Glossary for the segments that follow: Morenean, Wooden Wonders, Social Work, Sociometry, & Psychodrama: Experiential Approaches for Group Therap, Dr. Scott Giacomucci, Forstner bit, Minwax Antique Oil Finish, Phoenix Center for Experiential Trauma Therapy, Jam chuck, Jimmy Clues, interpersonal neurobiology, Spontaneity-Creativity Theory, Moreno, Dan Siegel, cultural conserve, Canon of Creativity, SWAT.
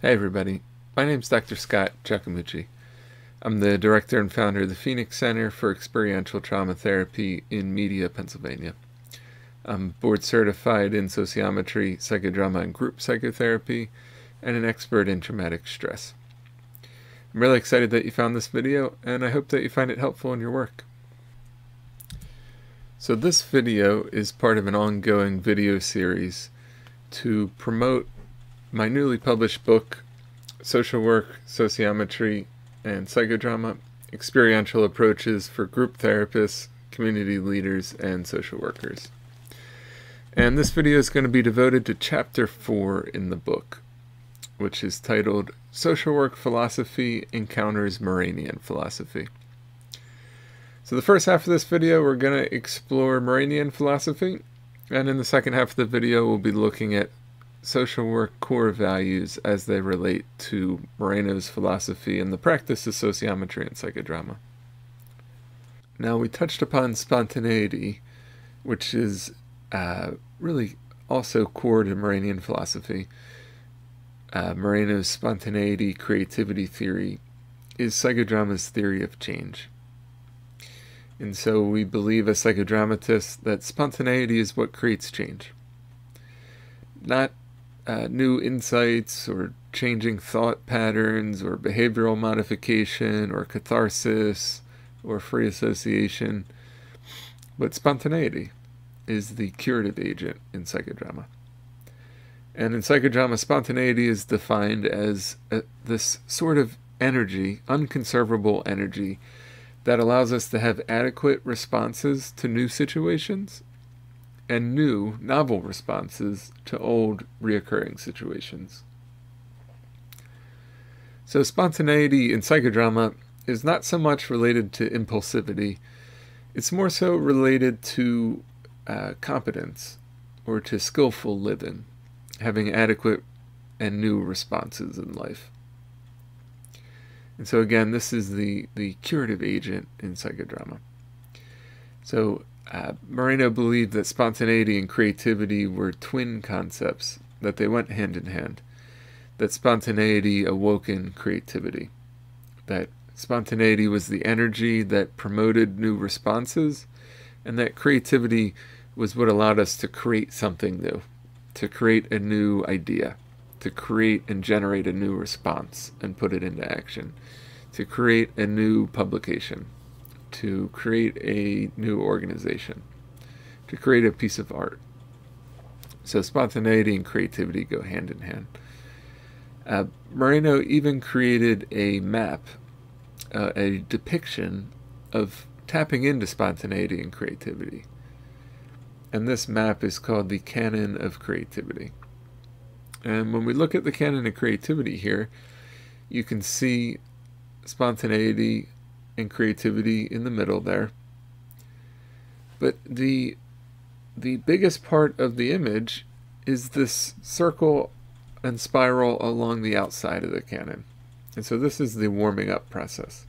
Hey everybody, my name is Dr. Scott Giacomucci. I'm the director and founder of the Phoenix Center for Experiential Trauma Therapy in Media, Pennsylvania. I'm board certified in sociometry, psychodrama, and group psychotherapy, and an expert in traumatic stress. I'm really excited that you found this video, and I hope that you find it helpful in your work. So this video is part of an ongoing video series to promote my newly published book, Social Work, Sociometry, and Psychodrama: Experiential Approaches for Group Therapists, Community Leaders, and Social Workers. And this video is going to be devoted to Chapter 4 in the book, which is titled Social Work Philosophy Encounters Morenean Philosophy. So the first half of this video, we're going to explore Morenean philosophy, and in the second half of the video, we'll be looking at social work core values as they relate to Moreno's philosophy and the practice of sociometry and psychodrama. Now, we touched upon spontaneity, which is really also core to Morenean philosophy. Moreno's Spontaneity-Creativity Theory is psychodrama's theory of change. And so we believe as psychodramatists that spontaneity is what creates change. Not new insights or changing thought patterns or behavioral modification or catharsis or free association, but spontaneity is the curative agent in psychodrama. And in psychodrama, spontaneity is defined as this sort of energy, unconservable energy, that allows us to have adequate responses to new situations and new, novel responses to old, reoccurring situations. So spontaneity in psychodrama is not so much related to impulsivity. It's more so related to competence or to skillful living, having adequate and new responses in life. And so again, this is the curative agent in psychodrama. So Moreno believed that spontaneity and creativity were twin concepts, that they went hand in hand, that spontaneity awoken creativity, that spontaneity was the energy that promoted new responses, and that creativity was what allowed us to create something new, to create a new idea, to create and generate a new response and put it into action, to create a new publication, to create a new organization, to create a piece of art. So spontaneity and creativity go hand in hand. Moreno even created a map, a depiction of tapping into spontaneity and creativity. And this map is called the Canon of Creativity. And when we look at the Canon of Creativity here, you can see spontaneity and creativity in the middle there. But the biggest part of the image is this circle and spiral along the outside of the canon. And so this is the warming up process.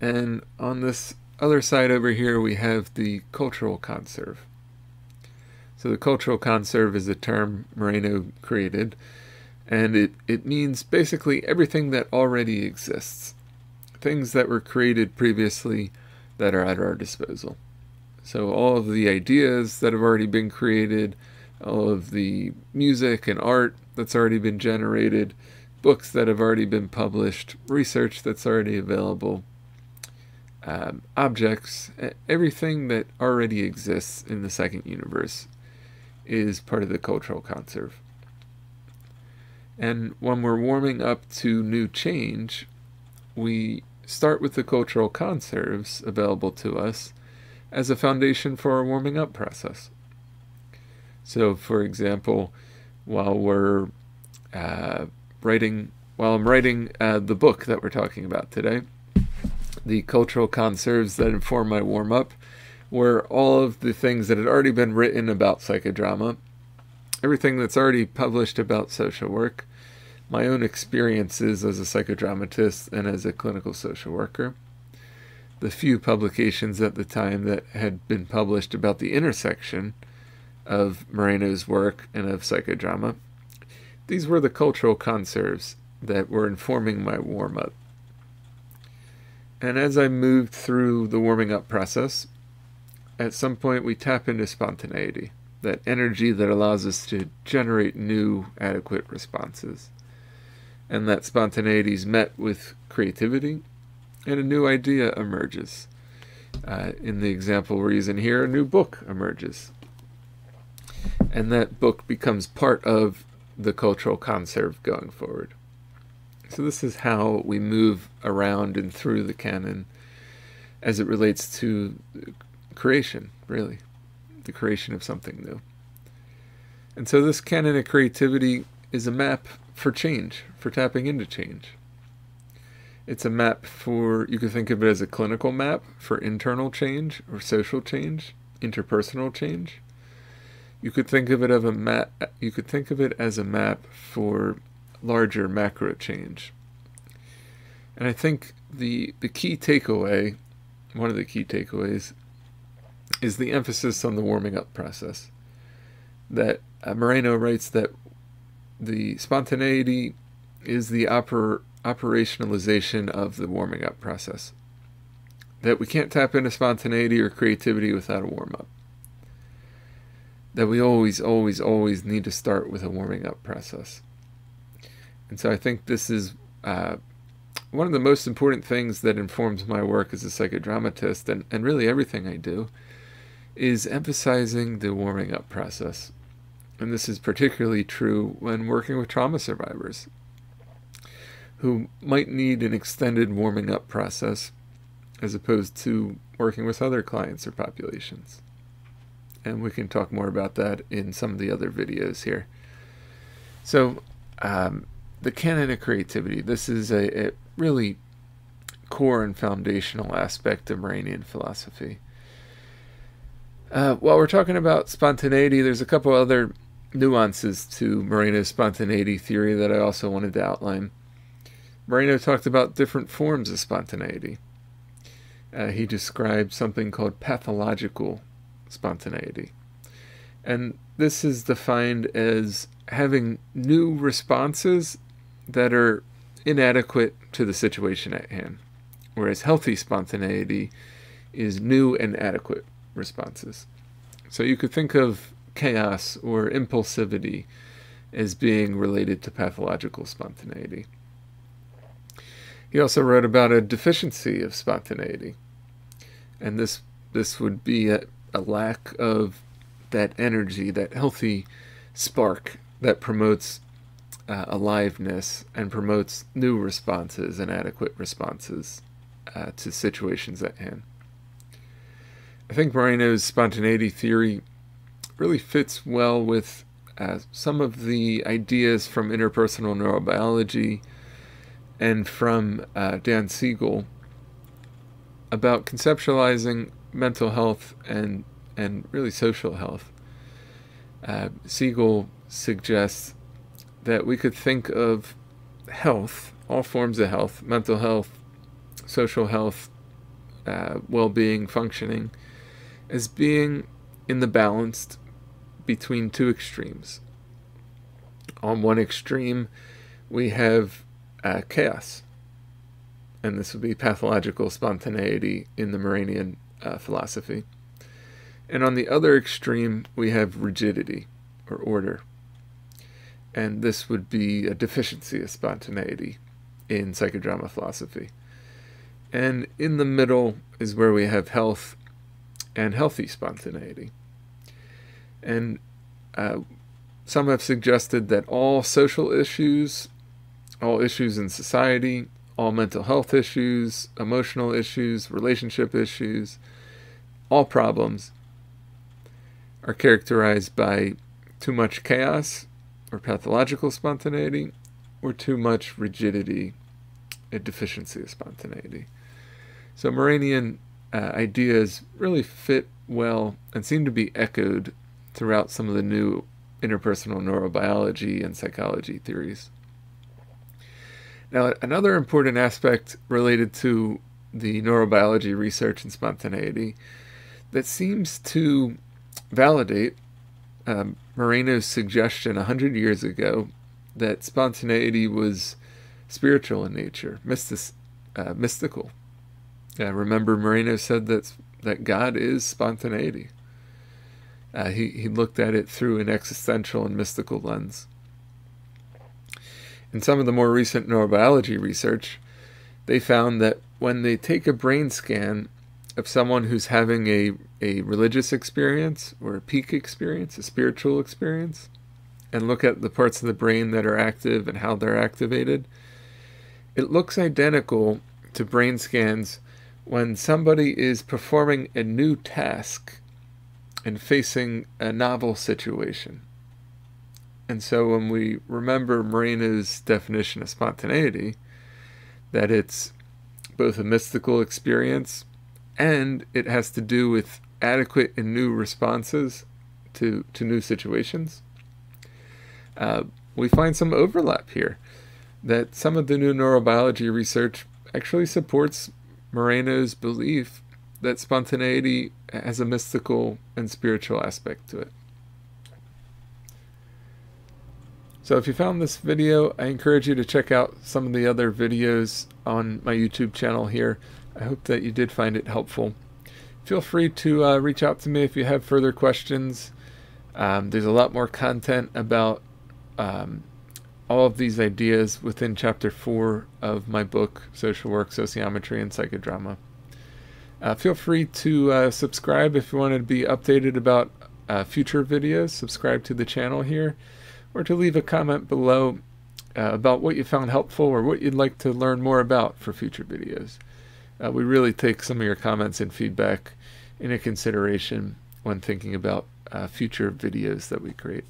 And on this other side over here, we have the cultural conserve. So the cultural conserve is a term Moreno created, and it means basically everything that already exists. Things that were created previously that are at our disposal. So all of the ideas that have already been created, all of the music and art that's already been generated, books that have already been published, research that's already available, objects, everything that already exists in the second universe is part of the cultural conserve. And when we're warming up to new change, we start with the cultural conserves available to us as a foundation for our warming up process. So, for example, while I'm writing the book that we're talking about today, the cultural conserves that inform my warm up were all of the things that had already been written about psychodrama, everything that's already published about social work, my own experiences as a psychodramatist and as a clinical social worker, the few publications at the time that had been published about the intersection of Moreno's work and of psychodrama, These were the cultural conserves that were informing my warm-up. And as I moved through the warming up process, at some point we tap into spontaneity, that energy that allows us to generate new adequate responses. And that spontaneity is met with creativity, and a new idea emerges. In the example we're using here, a new book emerges. And that book becomes part of the cultural conserve going forward. So this is how we move around and through the canon as it relates to creation, really, the creation of something new. And so this canon of creativity is a map for change, for tapping into change. It's a map for, you could think of it as a clinical map for internal change or social change, interpersonal change. You could think of it as a map. You could think of it as a map for larger macro change. And I think the key takeaway, one of the key takeaways, is the emphasis on the warming up process. That Moreno writes that the spontaneity is the operationalization of the warming up process. That we can't tap into spontaneity or creativity without a warm up. That we always need to start with a warming up process. And so I think this is one of the most important things that informs my work as a psychodramatist, and really everything I do, is emphasizing the warming up process. And this is particularly true when working with trauma survivors who might need an extended warming up process as opposed to working with other clients or populations. And we can talk more about that in some of the other videos here. So the canon of creativity, this is a really core and foundational aspect of Morenean philosophy. While we're talking about spontaneity, there's a couple other nuances to Moreno's spontaneity theory that I also wanted to outline. Moreno talked about different forms of spontaneity. He described something called pathological spontaneity. And this is defined as having new responses that are inadequate to the situation at hand, whereas healthy spontaneity is new and adequate responses. So you could think of chaos or impulsivity as being related to pathological spontaneity. He also wrote about a deficiency of spontaneity, and this would be a lack of that energy, that healthy spark that promotes aliveness and promotes new responses and adequate responses to situations at hand. I think Moreno's spontaneity theory really fits well with some of the ideas from interpersonal neurobiology and from Dan Siegel about conceptualizing mental health and really social health. Siegel suggests that we could think of health, all forms of health, mental health, social health, well-being, functioning, as being in the balance between two extremes. On one extreme, we have chaos, and this would be pathological spontaneity in the Morenean philosophy. And on the other extreme, we have rigidity or order. And this would be a deficiency of spontaneity in psychodrama philosophy. And in the middle is where we have health and healthy spontaneity. And some have suggested that all social issues, all issues in society, all mental health issues, emotional issues, relationship issues, all problems are characterized by too much chaos or pathological spontaneity or too much rigidity, a deficiency of spontaneity. So Morenean ideas really fit well and seem to be echoed throughout some of the new interpersonal neurobiology and psychology theories. Now, another important aspect related to the neurobiology research and spontaneity that seems to validate Moreno's suggestion 100 years ago that spontaneity was spiritual in nature, mystical. Remember, Moreno said that God is spontaneity. He looked at it through an existential and mystical lens. In some of the more recent neurobiology research, they found that when they take a brain scan of someone who's having a religious experience or a peak experience, a spiritual experience, and look at the parts of the brain that are active and how they're activated, it looks identical to brain scans when somebody is performing a new task and facing a novel situation. And so when we remember Moreno's definition of spontaneity, that it's both a mystical experience and it has to do with adequate and new responses to new situations, we find some overlap here, that some of the new neurobiology research actually supports Moreno's belief that spontaneity has a mystical and spiritual aspect to it. So if you found this video, I encourage you to check out some of the other videos on my YouTube channel here. I hope that you did find it helpful. Feel free to reach out to me if you have further questions. There's a lot more content about all of these ideas within Chapter 4 of my book, Social Work, Sociometry, and Psychodrama. Feel free to subscribe if you want to be updated about future videos. Subscribe to the channel here, or to leave a comment below about what you found helpful or what you'd like to learn more about for future videos. We really take some of your comments and feedback into consideration when thinking about future videos that we create.